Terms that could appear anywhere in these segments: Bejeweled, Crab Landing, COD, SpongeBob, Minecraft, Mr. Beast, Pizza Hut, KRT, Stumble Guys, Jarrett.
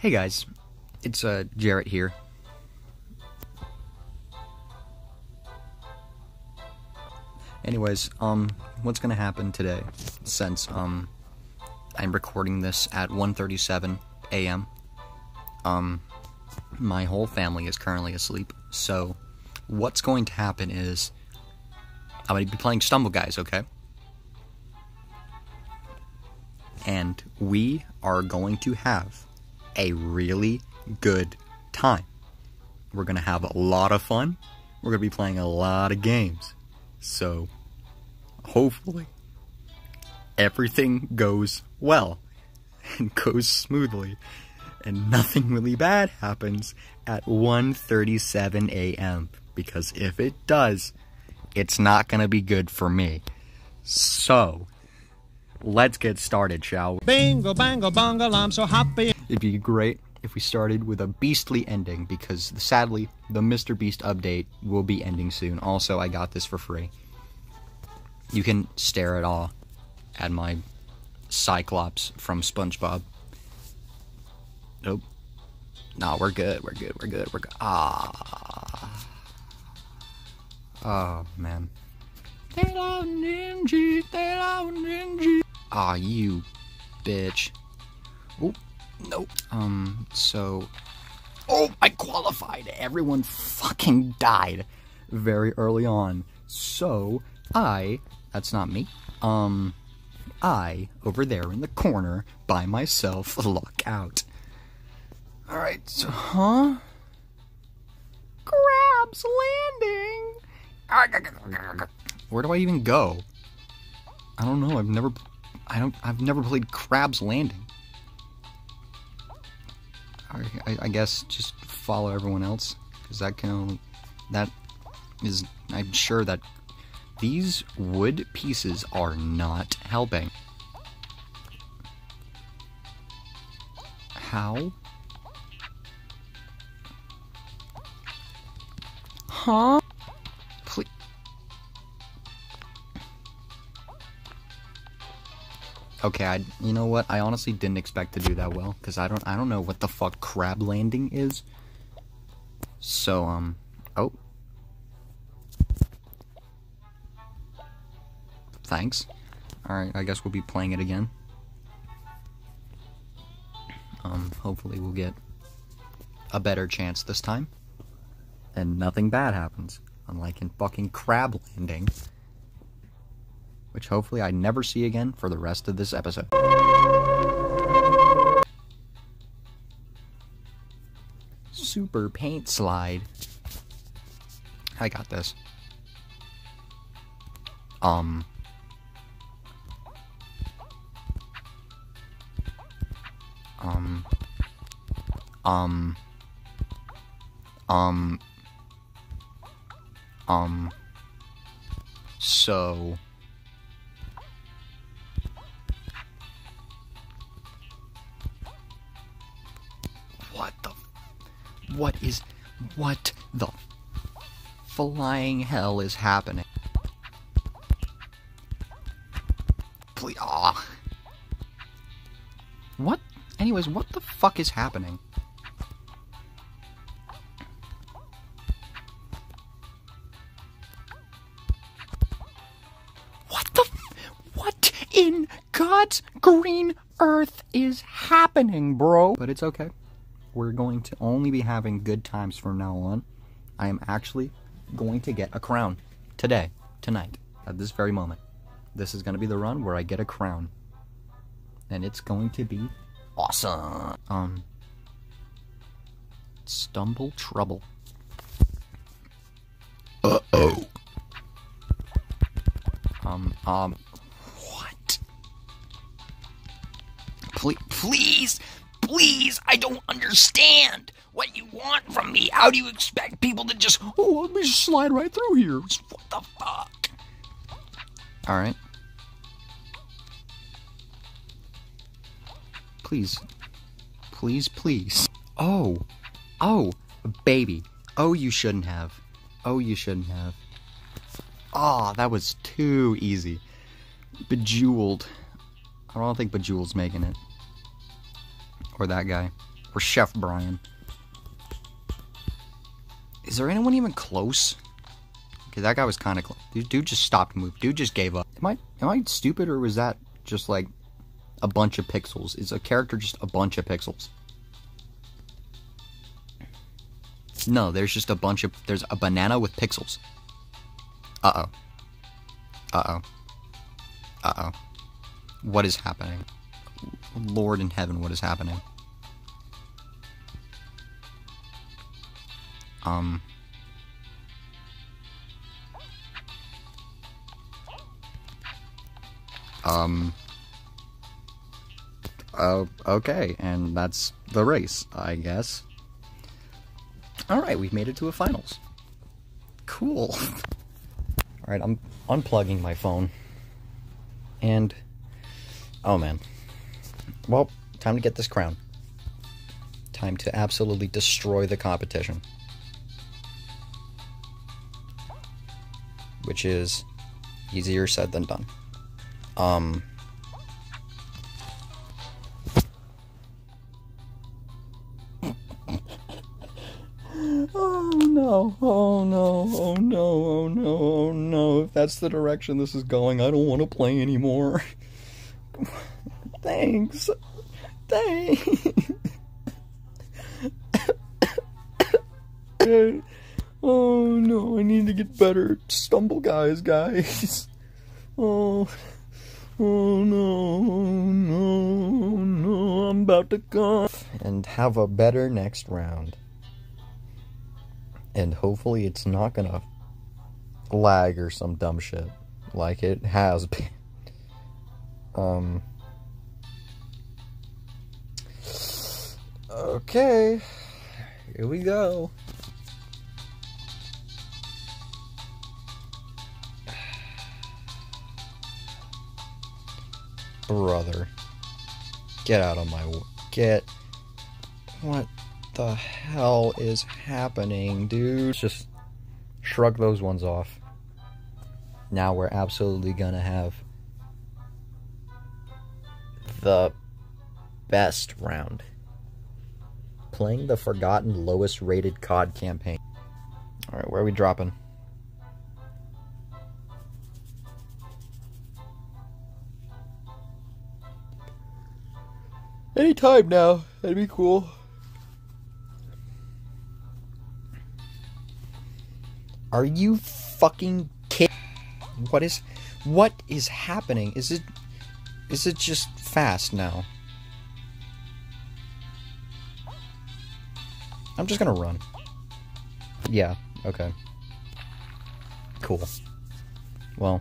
Hey guys, it's Jarrett here. Anyways, what's gonna happen today, since I'm recording this at 1:37 a.m. My whole family is currently asleep, so what's going to happen is I'm gonna be playing Stumble Guys, okay? And we are going to have a really good time. We're gonna have a lot of fun. We're gonna be playing a lot of games. So, hopefully, everything goes well and goes smoothly and nothing really bad happens at 1:37 a.m. Because if it does, it's not gonna be good for me. So, let's get started, shall we? Bingo, bango, bongo, I'm so happy. It'd be great if we started with a beastly ending, because sadly, the Mr. Beast update will be ending soon. Also, I got this for free. You can stare at all at my Cyclops from SpongeBob. Nope. No, we're good, we're good, we're good, we're good. Ah. Oh, man. They don't ninja. Aw, you bitch. Oh, nope. So... Oh, I qualified! Everyone fucking died very early on. So, that's not me. I, over there in the corner, by myself, luck out. Alright, so, huh? Crab's Landing! Where do I even go? I don't know, I've never played Crab's Landing. I guess just follow everyone else, because I'm sure that these wood pieces are not helping. How? Huh? Please. Okay, you know what? I honestly didn't expect to do that well, because I don't know what the fuck Crab Landing is. So, oh. Thanks. Alright, I guess we'll be playing it again. Hopefully we'll get a better chance this time. And nothing bad happens. Unlike in fucking Crab Landing, which hopefully I never see again for the rest of this episode. Super paint slide. I got this. So... What the flying hell is happening? Please, aw. What? Anyways, what the fuck is happening? What in God's green earth is happening, bro? But it's okay. We're going to only be having good times from now on. I am actually going to get a crown. Today. Tonight. At this very moment. This is going to be the run where I get a crown. And it's going to be awesome. Stumble Trouble. Uh-oh. What? Please, I don't understand what you want from me. How do you expect people to just, oh, let me just slide right through here? What the fuck? Alright. Please. Please, please. Oh. Oh, baby. Oh, you shouldn't have. Oh, you shouldn't have. Ah, oh, that was too easy. Bejeweled. I don't think Bejeweled's making it. Or that guy. or Chef Brian. Is there anyone even close? Okay, that guy was kind of close. Dude just stopped and moved. Dude just gave up. Am I stupid, or was that just like a bunch of pixels? Is a character just a bunch of pixels? No, there's just a bunch of... There's a banana with pixels. Uh-oh. Uh-oh. Uh-oh. What is happening? Lord in heaven, what is happening? Okay, and that's the race, I guess. Alright, we've made it to a finals. Cool. Alright, I'm unplugging my phone. And... oh, man. Well, time to get this crown. Time to absolutely destroy the competition. Which is easier said than done. Oh no, if that's the direction this is going, I don't want to play anymore. Thanks. Oh no, I need to get better. Stumble Guys, guys. Oh no, I'm about to go. And have a better next round. And hopefully it's not gonna lag or some dumb shit like it has been. Okay, here we go. Brother, get out of my way. What the hell is happening, dude? Just shrug those ones off. Now we're absolutely gonna have the best round. Playing the forgotten lowest rated COD campaign. Alright, where are we dropping? Any time now, that'd be cool. Are you fucking kidding? What is happening? Is it just fast now? I'm just gonna run. Yeah, okay. Cool. Well.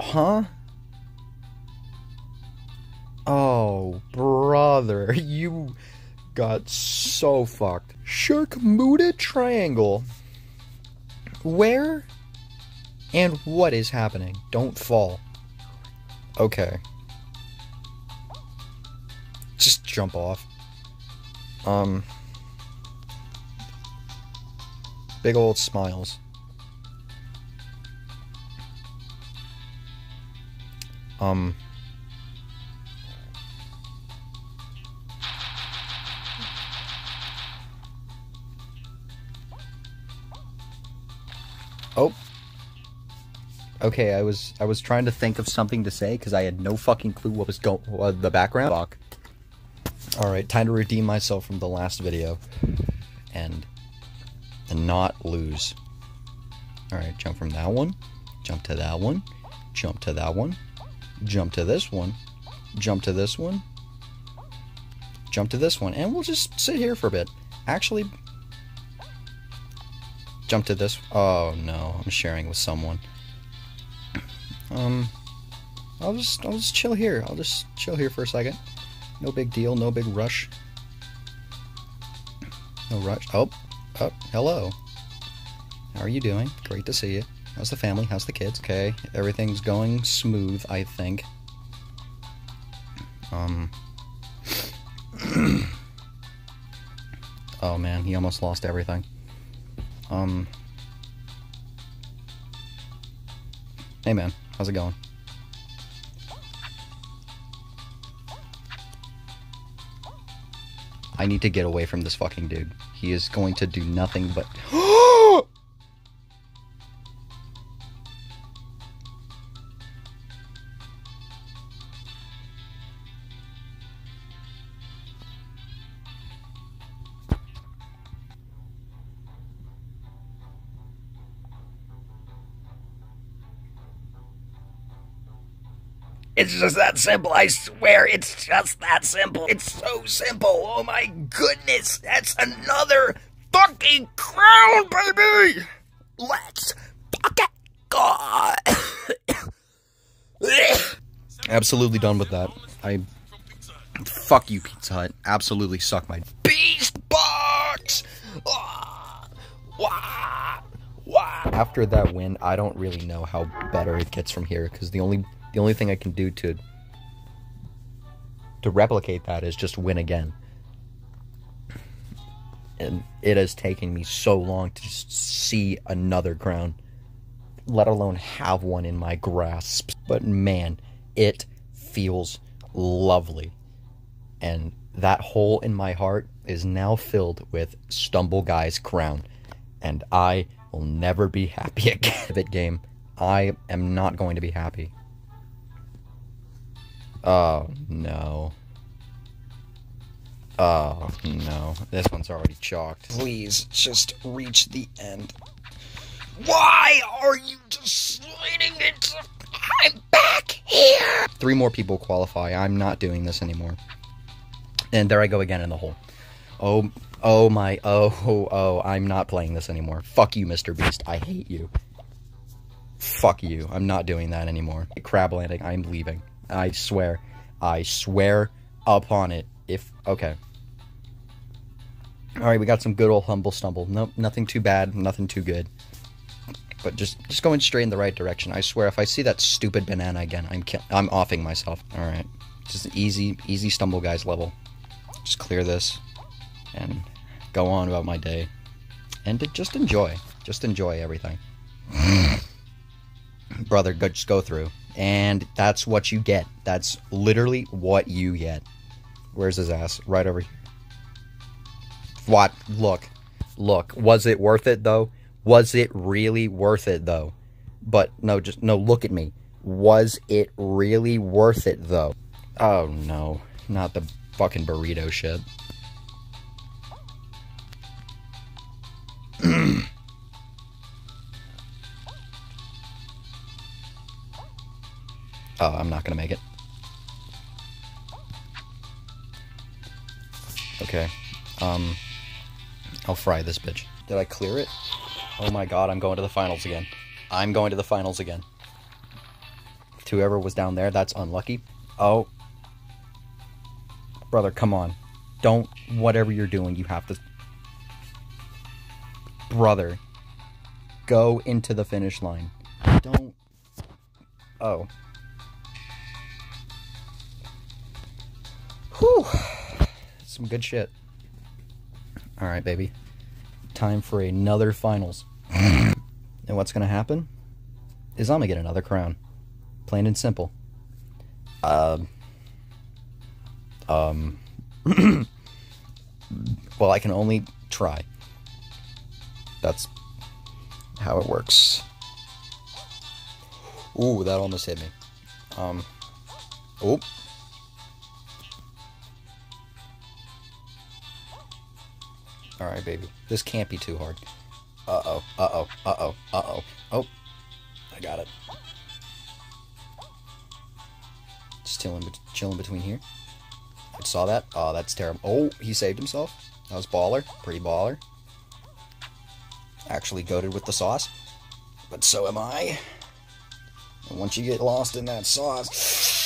Huh? Oh, brother, you got so fucked. Shirkmuda Triangle. Where and what is happening? Don't fall. Okay. Just jump off. Big old smiles. Oh. Okay, I was trying to think of something to say because I had no fucking clue what was going on the background. Fuck. Alright, time to redeem myself from the last video. And not lose. Alright, jump from that one. Jump to that one. Jump to that one. Jump to this one. Jump to this one. Jump to this one. And we'll just sit here for a bit. Actually... jump to this. Oh no, I'm sharing with someone. I'll just chill here. I'll just chill here for a second. No big deal. No big rush. No rush. Oh, hello. How are you doing? Great to see you. How's the family? How's the kids? Okay, everything's going smooth, I think. Oh man, he almost lost everything. Hey man, how's it going? I need to get away from this fucking dude. He is going to do nothing but... It's just that simple, I swear, it's just that simple. It's so simple, oh my goodness, that's another fucking crown, baby! Let's fucking go! Absolutely done with that. I... Fuck you, Pizza Hut. Absolutely suck my... Beast box! Oh, wow. After that win, I don't really know how better it gets from here, because the only thing I can do to replicate that is just win again. And it has taken me so long to just see another crown, let alone have one in my grasp. But man, it feels lovely. And that hole in my heart is now filled with Stumble Guys crown. And I will never be happy again. That game, I am not going to be happy. Oh, no. Oh, no. This one's already chalked. Please, just reach the end. Why are you just sliding into... I'm back here! 3 more people qualify. I'm not doing this anymore. And there I go again in the hole. Oh, I'm not playing this anymore. Fuck you, Mr. Beast. I hate you. Fuck you. I'm not doing that anymore. Crab Landing, I'm leaving. I swear upon it, if, okay. Alright, we got some good old humble stumble. Nope, nothing too bad, nothing too good. But just going straight in the right direction. I swear, if I see that stupid banana again, I'm offing myself. Alright, just an easy Stumble Guys level. Just clear this, and go on about my day. And to just enjoy everything. Brother, just go through. And that's what you get. That's literally what you get. Where's his ass? Right over here. What? Look. Was it worth it, though? Was it really worth it, though? But, no, just, no, look at me. Was it really worth it, though? Oh, no. Not the fucking burrito shit. Oh, I'm not gonna make it. Okay. I'll fry this bitch. Did I clear it? Oh my god, I'm going to the finals again. I'm going to the finals again. To whoever was down there, that's unlucky. Oh. Brother, come on. Don't, whatever you're doing, you have to... Brother. Go into the finish line. Don't... Oh. Whew. Some good shit. Alright, baby. Time for another finals. And what's gonna happen is I'm gonna get another crown. Plain and simple. Well, I can only try. That's how it works. Ooh, that almost hit me. Oh. Alright, baby. This can't be too hard. Uh-oh, uh-oh, uh-oh, uh-oh. Oh, I got it. Just chilling between here. I saw that. Oh, that's terrible. Oh, he saved himself. That was baller. Pretty baller. Actually goated with the sauce. But so am I. And once you get lost in that sauce...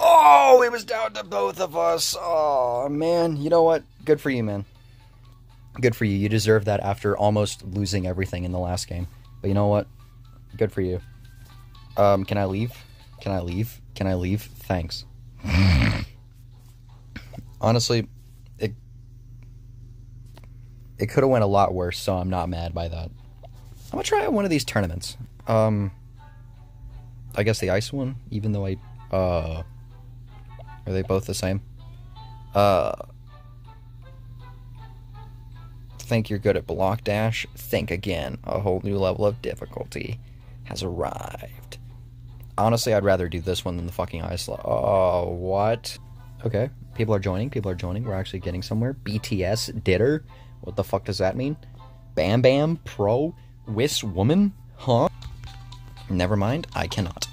Oh, it was down to both of us. Oh, man. You know what? Good for you, man. Good for you. You deserve that after almost losing everything in the last game. But you know what? Good for you. Can I leave? Can I leave? Can I leave? Thanks. Honestly, it could have went a lot worse, so I'm not mad by that. I'm gonna try one of these tournaments. I guess the ice one, even though I... Are they both the same? Think you're good at block dash? Think again. A whole new level of difficulty has arrived. Honestly, I'd rather do this one than the fucking ice level. Oh, what? Okay, people are joining. People are joining. We're actually getting somewhere. BTS Ditter. What the fuck does that mean? Bam Bam Pro Whis Woman? Huh? Never mind. I cannot.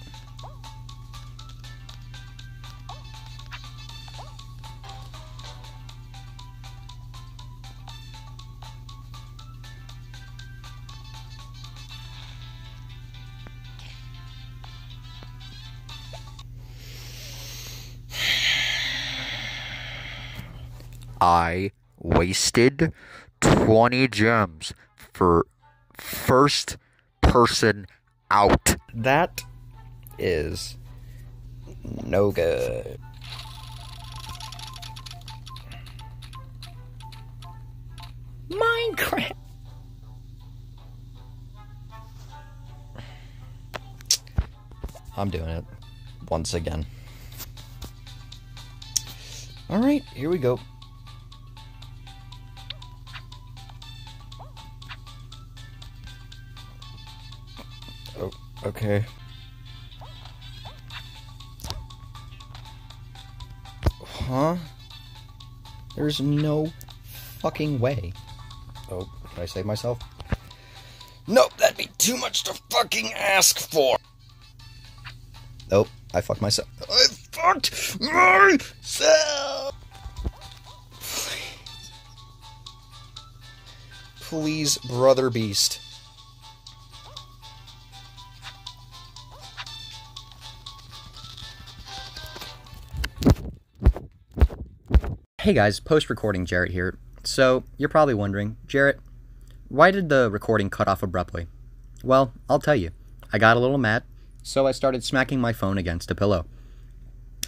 I wasted 20 gems for first person out. That is no good. Minecraft. I'm doing it once again. All right, here we go. Okay. Huh? There's no fucking way. Oh, can I save myself? Nope, that'd be too much to fucking ask for! Nope, I fucked myself. I fucked myself! Please, Brother Beast. Hey guys, post-recording Jarrett here. So, you're probably wondering, Jarrett, why did the recording cut off abruptly? Well, I'll tell you. I got a little mad, so I started smacking my phone against a pillow.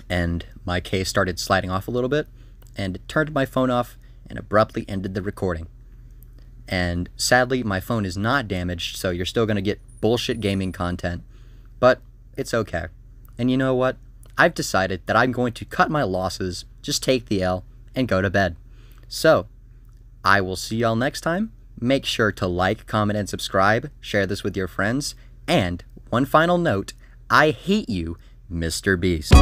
And my case started sliding off a little bit, and it turned my phone off and abruptly ended the recording. And sadly, my phone is not damaged, so you're still gonna get bullshit gaming content. But it's okay. And you know what? I've decided that I'm going to cut my losses, just take the L, and go to bed. So, I will see y'all next time. Make sure to like, comment, and subscribe. Share this with your friends. And, one final note, I hate you, Mr. Beast.